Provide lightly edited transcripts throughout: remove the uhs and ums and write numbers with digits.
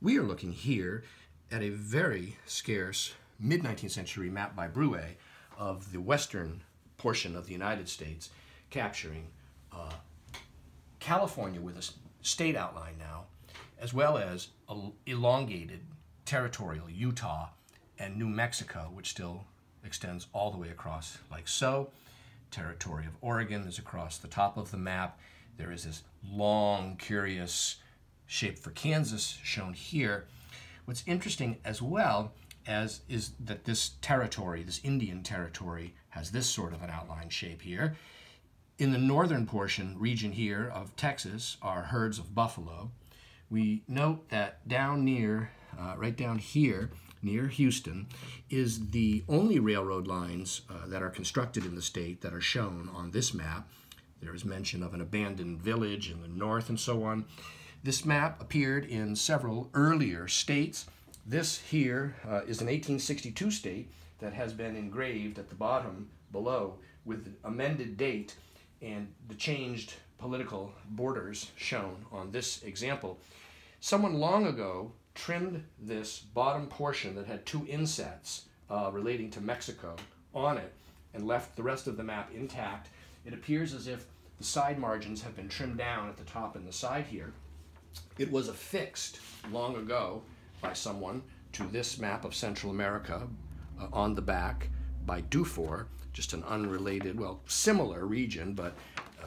We are looking here at a very scarce mid-19th century map by Brué of the western portion of the United States, capturing California with a state outline now, as well as elongated territorial Utah and New Mexico, which still extends all the way across like so. Territory of Oregon is across the top of the map. There is this long, curious shape for Kansas shown here. What's interesting as well as is that this territory, this Indian territory, has this sort of an outline shape here. In the northern portion, region here of Texas, are herds of buffalo. We note that down near, right down here, near Houston, is the only railroad lines that are constructed in the state that are shown on this map. There is mention of an abandoned village in the north and so on. This map appeared in several earlier states. This here is an 1862 state that has been engraved at the bottom below with the amended date and the changed political borders shown on this example. Someone long ago trimmed this bottom portion that had two insets relating to Mexico on it and left the rest of the map intact. It appears as if the side margins have been trimmed down at the top and the side here. It was affixed long ago by someone to this map of Central America on the back by Dufour, just an unrelated, well, similar region, but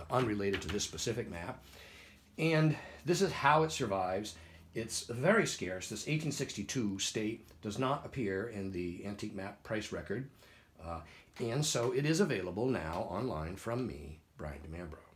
unrelated to this specific map. And this is how it survives. It's very scarce. This 1862 state does not appear in the antique map price record. And so it is available now online from me, Brian DiMambro.